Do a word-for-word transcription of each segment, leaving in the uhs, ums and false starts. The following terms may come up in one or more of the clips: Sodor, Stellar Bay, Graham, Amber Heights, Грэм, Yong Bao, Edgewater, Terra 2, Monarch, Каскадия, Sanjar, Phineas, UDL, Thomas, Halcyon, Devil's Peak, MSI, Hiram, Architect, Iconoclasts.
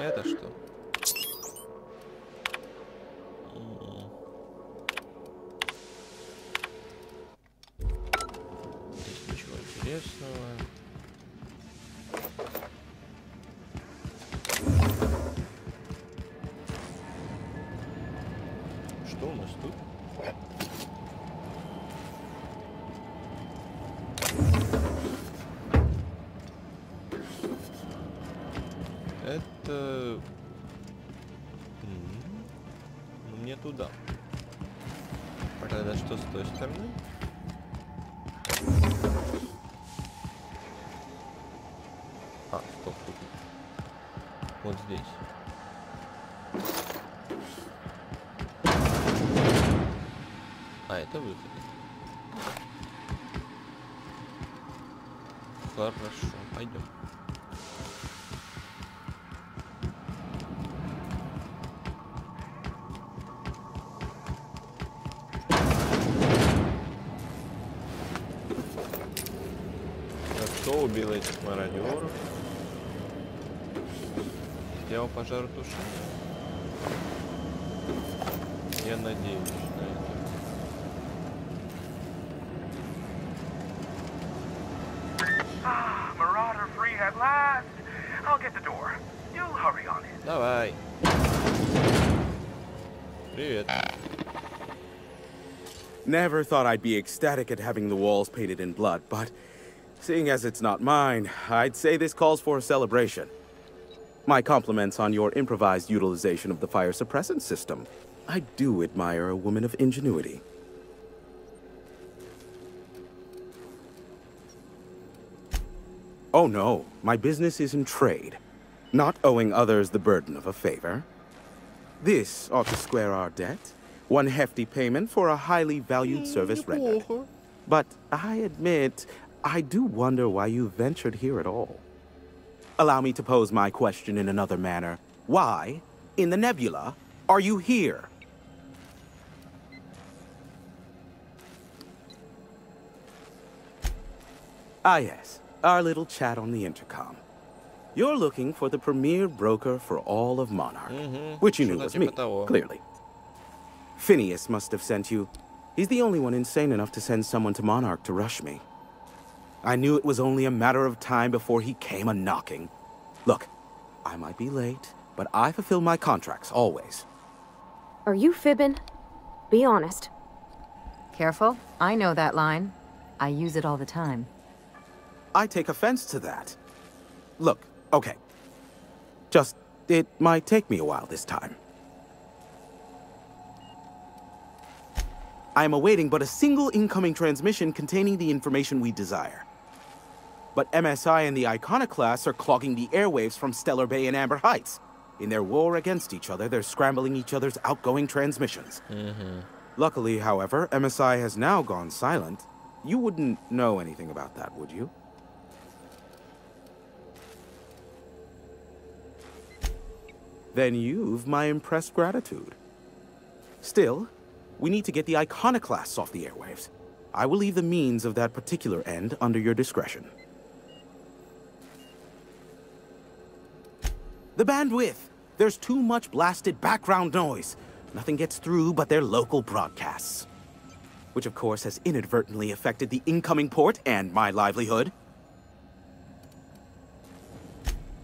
Это что? Здесь ничего интересного. Хорошо, пойдем. Так, кто убил этих мародеров? Я у пожара тушил. Я надеюсь. Давай. Привет. Never thought I'd be ecstatic at having the walls painted in blood, but seeing as it's not mine, I'd say this calls for a celebration. My compliments on your improvised utilization of the fire suppressant system. I do admire a woman of ingenuity. Oh no, my business is in trade. Not owing others the burden of a favor. This ought to square our debt. One hefty payment for a highly valued service rendered. But I admit, I do wonder why you ventured here at all. Allow me to pose my question in another manner. Why, in the nebula, are you here? Ah yes, our little chat on the intercom. You're looking for the premier broker for all of Monarch, mm-hmm. which you knew was me, clearly. Phineas must have sent you. He's the only one insane enough to send someone to Monarch to rush me. I knew it was only a matter of time before he came a-knocking. Look, I might be late, but I fulfill my contracts, always. Are you fibbing? Be honest. Careful, I know that line. I use it all the time. I take offense to that. Look. Okay. Just, it might take me a while this time. I am awaiting but a single incoming transmission containing the information we desire. But M S I and the Iconoclasts are clogging the airwaves from Stellar Bay and Amber Heights. In their war against each other, they're scrambling each other's outgoing transmissions. Mm-hmm. Luckily, however, M S I has now gone silent. You wouldn't know anything about that, would you? Then you've my impressed gratitude. Still, we need to get the Iconoclasts off the airwaves. I will leave the means of that particular end under your discretion. The bandwidth! There's too much blasted background noise. Nothing gets through but their local broadcasts. Which of course has inadvertently affected the incoming port and my livelihood.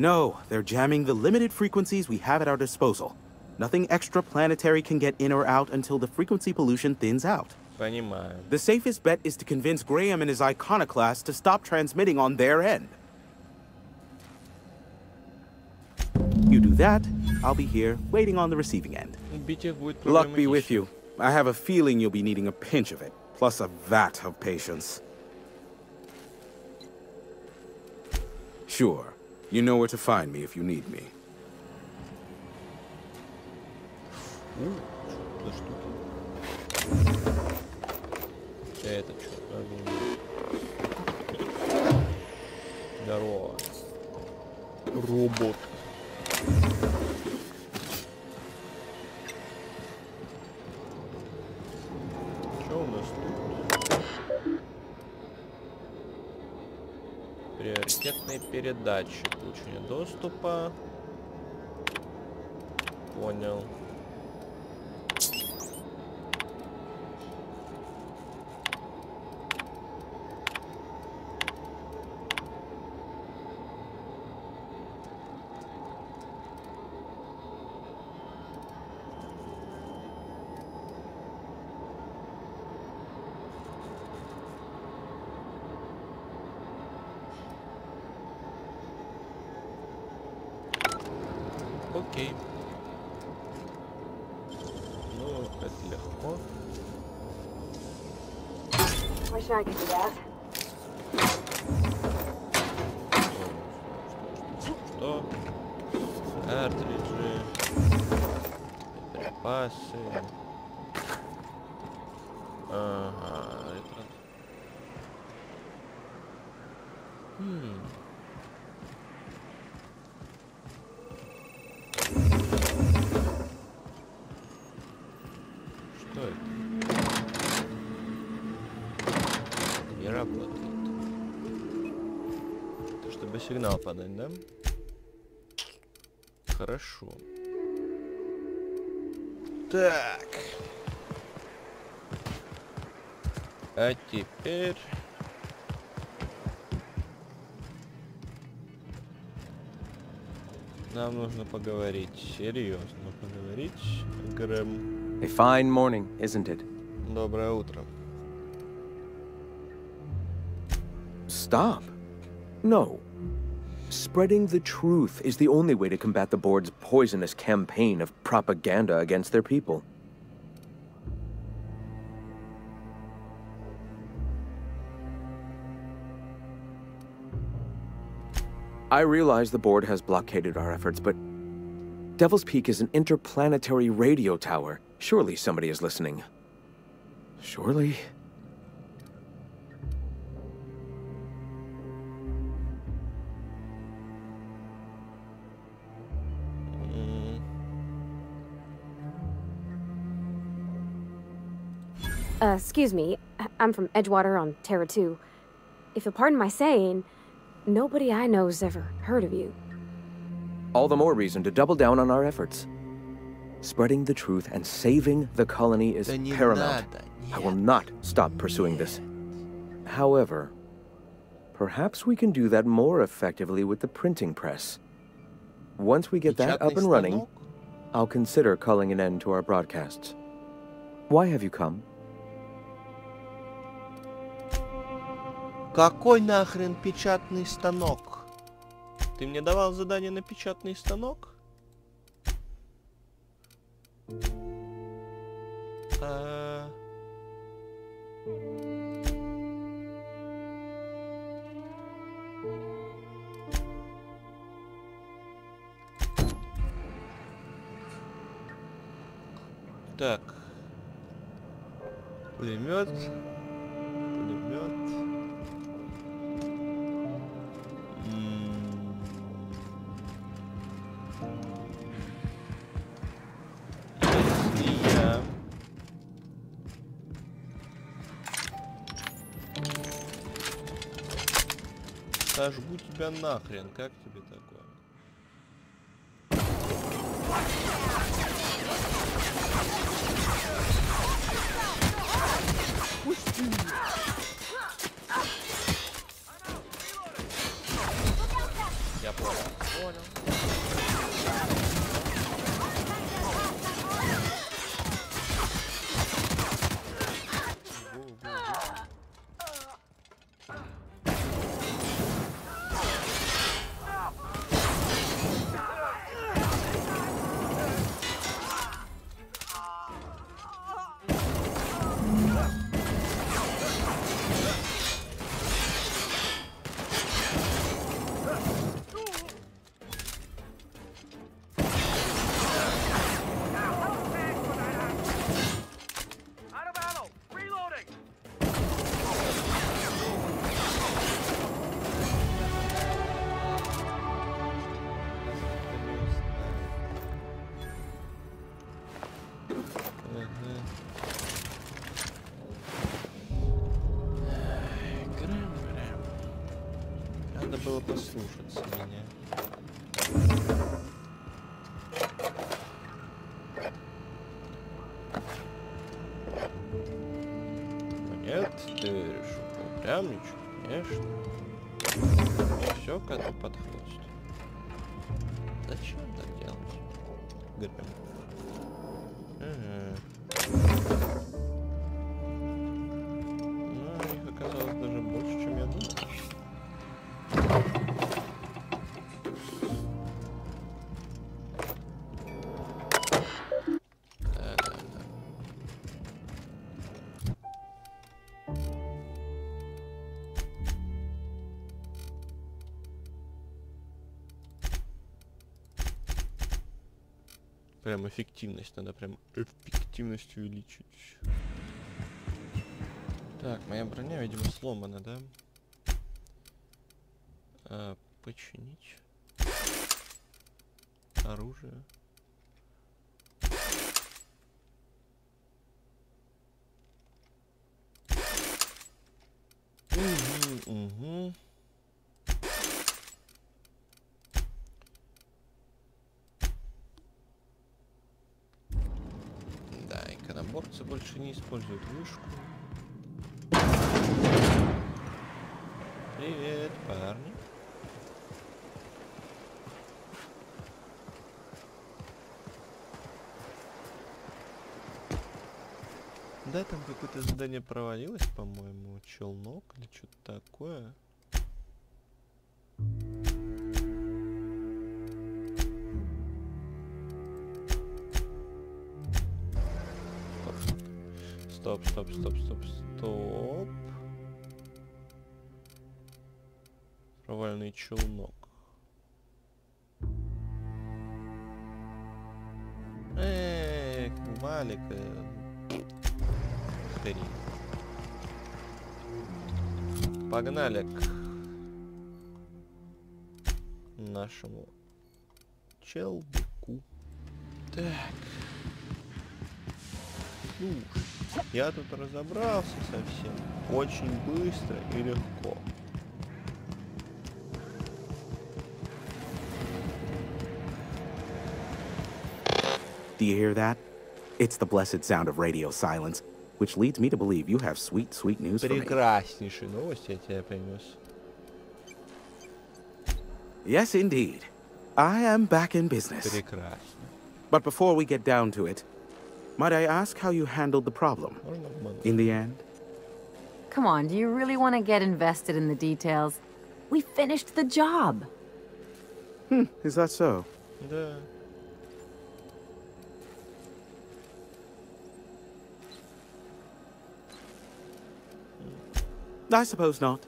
No, they're jamming the limited frequencies we have at our disposal. Nothing extraplanetary can get in or out until the frequency pollution thins out. Понимаю. The safest bet is to convince Graham and his Iconoclasts to stop transmitting on their end. You do that, I'll be here, waiting on the receiving end. Luck be with you. I have a feeling you'll be needing a pinch of it, plus a vat of patience. Sure. You know where to find me if you need me. Здорово. Робот. Что у нас тут? Приоритетные передачи. Получение доступа. one nil. Окей. Ну, это легко. Что, что, что, что? Картриджи, припасы. Ага, это... Хм. Сигнал подать, да? Хорошо. Так. А теперь... Нам нужно поговорить. Серьезно поговорить. Грэм. A fine morning, isn't it? Доброе утро. Stop. No. Spreading the truth is the only way to combat the board's poisonous campaign of propaganda against their people. I realize the board has blockaded our efforts, but Devil's Peak is an interplanetary radio tower. Surely somebody is listening. Surely? Uh, excuse me, I'm from Edgewater on Terra two. If you'll pardon my saying, nobody I know's ever heard of you. All the more reason to double down on our efforts. Spreading the truth and saving the colony is paramount. I will not stop pursuing this. However, perhaps we can do that more effectively with the printing press. Once we get that up and running, I'll consider calling an end to our broadcasts. Why have you come? Какой нахрен печатный станок? Ты мне давал задание на печатный станок? А... Так. Пулемет. Пулемет. Сожгу тебя нахрен, как тебе такое? Пусти. Я понял. Понял. Послушаться меня. еще к коту подходит. Зачем так делать? Ага. Ну, их оказалось даже больше, чем я думал. Прям эффективность, надо прям эффективность увеличить. Так, моя броня, видимо, сломана, да? А, починить. Оружие. Угу, угу. Борцы больше не используют вышку. Привет, парни. Да, там какое-то задание провалилось, по-моему, челнок или что-то такое. Стоп, стоп, стоп, стоп, стоп. Провальный челнок. Эй, валик. Погнали к нашему челбуку. Так. Ну, я тут разобрался совсем очень быстро и легко. Do you hear that? It's the blessed sound of radio silence, which leads me to believe you have sweet, sweet news for me. Прекраснейшие новости я тебе принес. Yes, indeed. I am back in business. Прекрасно. But before we get down to it, might I ask how you handled the problem in the end? Come on, do you really want to get invested in the details? We finished the job. Hmm, is that so? Yeah. I suppose not.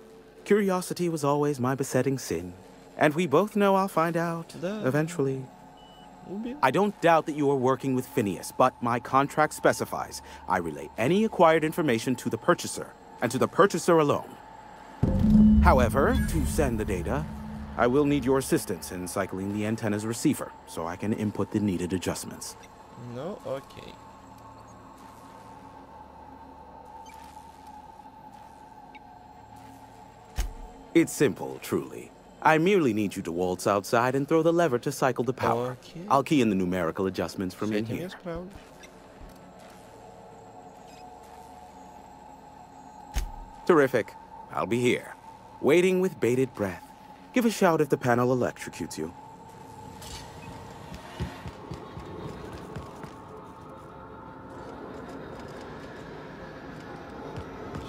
Curiosity was always my besetting sin. And we both know I'll find out eventually. I don't doubt that you are working with Phineas, but my contract specifies I relay any acquired information to the purchaser, and to the purchaser alone. However, to send the data, I will need your assistance in cycling the antenna's receiver, so I can input the needed adjustments. No, okay. It's simple, truly. I merely need you to waltz outside and throw the lever to cycle the power. Okay. I'll key in the numerical adjustments from in here. Terrific. I'll be here, waiting with bated breath. Give a shout if the panel electrocutes you.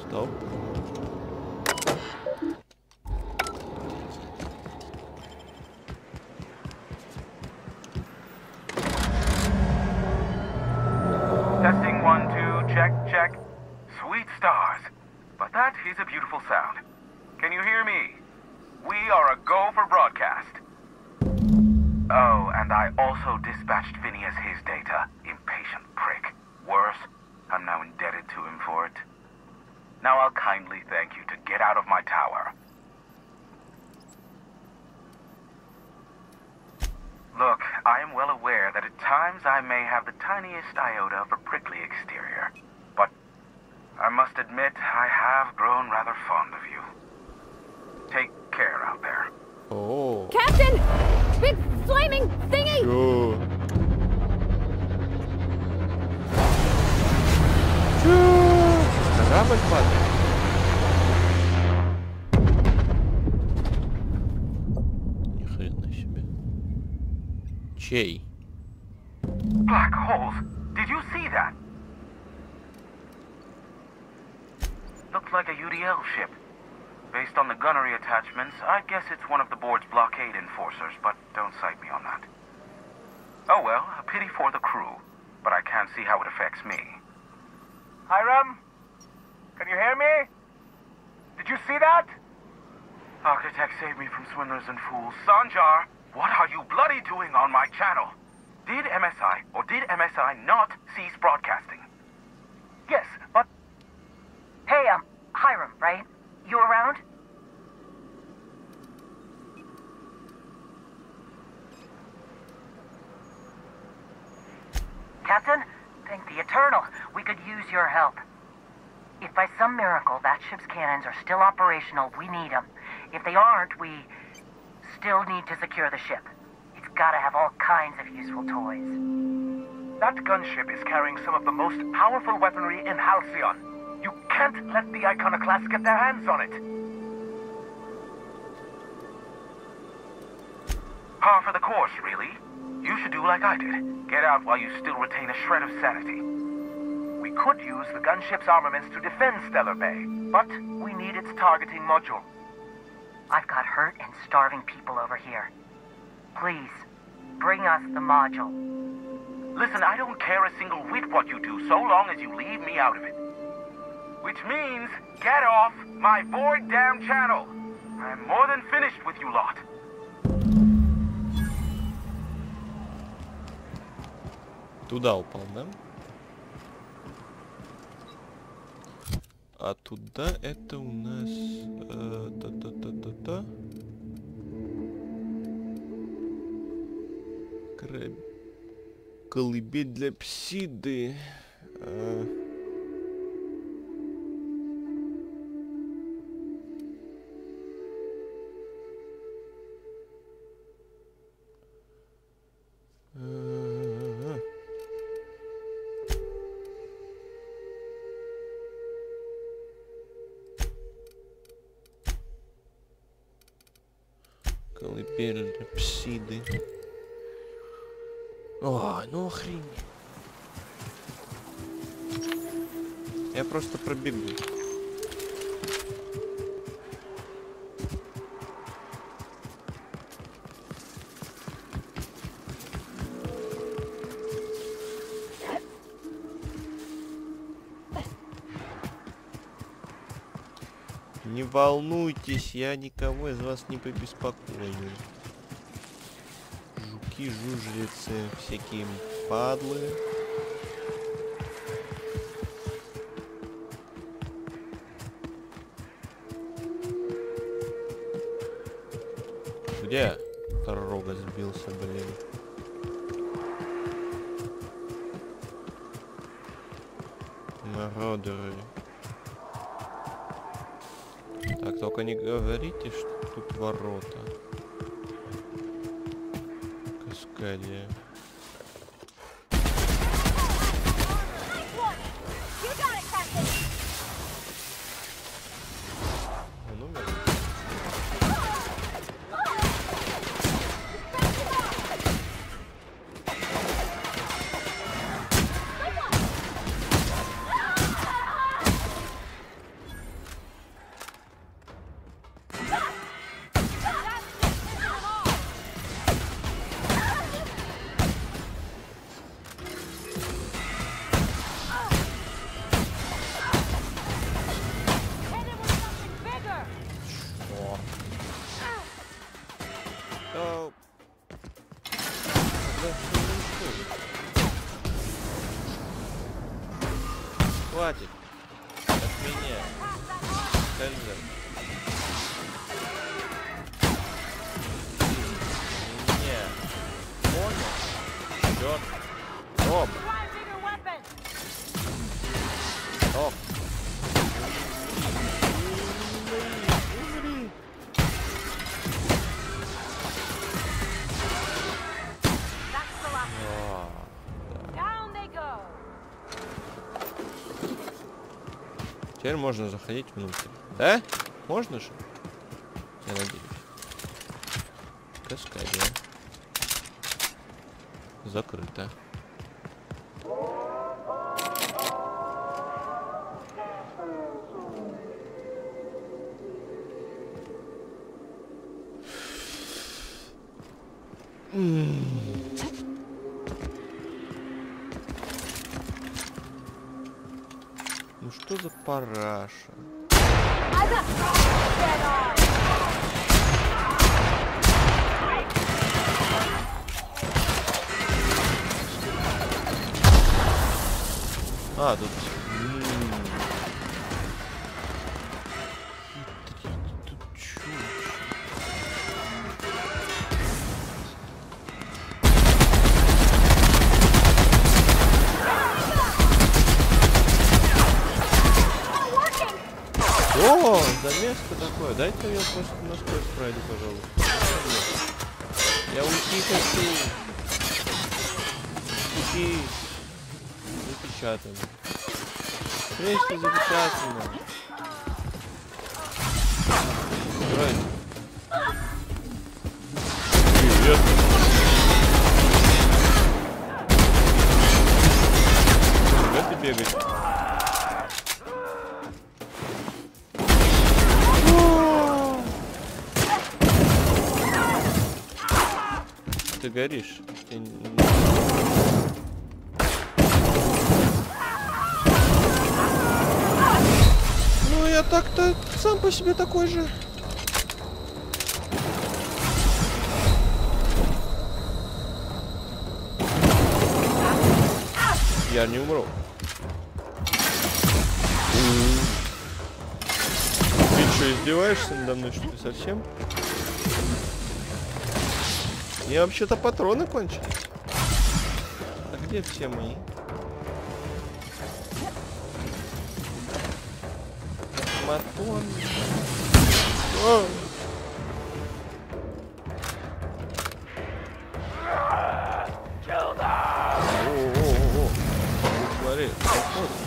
Stop. she? Black holes. Did you see that? Looked like a U D L ship. Based on the gunnery attachments, I guess it's one of the board's blockade enforcers, but don't cite me on that. Oh well, a pity for the crew, but I can't see how it affects me. Hiram? Can you hear me? Did you see that? Architect saved me from swindlers and fools. Sanjar, what are you bloody doing on my channel? Did M S I or did M S I not cease broadcasting? Yes, but... Hey, um, Hiram, right? You around? Captain, thank the Eternal. We could use your help. If by some miracle that ship's cannons are still operational, we need them. If they aren't, we still need to secure the ship. It's gotta have all kinds of useful toys. That gunship is carrying some of the most powerful weaponry in Halcyon. You can't let the Iconoclasts get their hands on it. Par for the course, really. You should do like I did. Get out while you still retain a shred of sanity. We could use the gunship's armaments to defend Stellar Bay, but we need its targeting module. I've got hurt and starving people over here. Please, bring us the module. Listen, I don't care a single whit what you do, so long as you leave me out of it. Which means, get off my void damn channel! I'm more than finished with you lot. Туда упал, да? А туда это у нас... Э, та -та -та -та -та. Краб... Колыбель для псиды. А... Колыбель для псиды. О, ну охренеть. Я просто пробегу. Не волнуйтесь, я никого из вас не побеспокою. Жуки, жужелицы, всякие падлы. Где? Дорога сбился, блин. Народеры. Так, только не говорите, что тут ворота. Каскадия. Хватит от меня, Санджар. Меня. Понял? Черт. Оп. Оп. Теперь можно заходить внутрь. Да? Можно же? Я надеюсь. Каскадия. закрыто. Ну что за параша? А, тут... О, да место такое. Дай-ка я просто насквозь пройду, пожалуйста. Я уйти хочу. Уйти. Запечатано. Вещи запечатано. Давай. Привет. Куда ты бегаешь? Ты горишь. Ты... Ну я так-то сам по себе такой же. Я не умру. Ты что, издеваешься надо мной, что ли, совсем? У меня вообще-то патроны кончились. А где все мои? Матон. О! О-о-о-о! Смотри, подходит.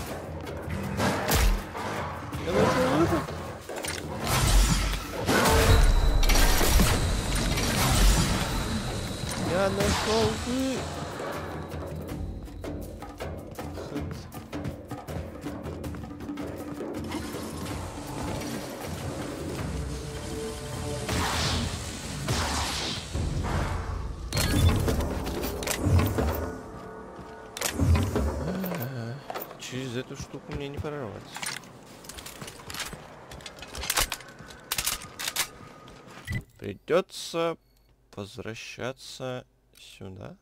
Я нашел ты. Через эту штуку мне не прорваться. Придется возвращаться сюда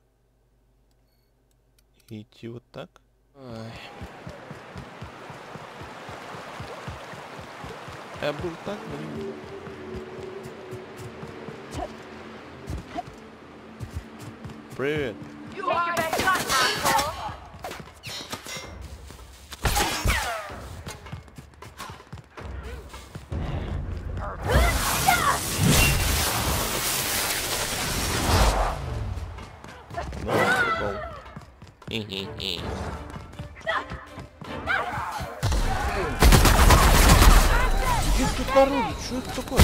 и идти вот так. Ай. Я был так, блин. Привет. Где тут орудие? Что это такое?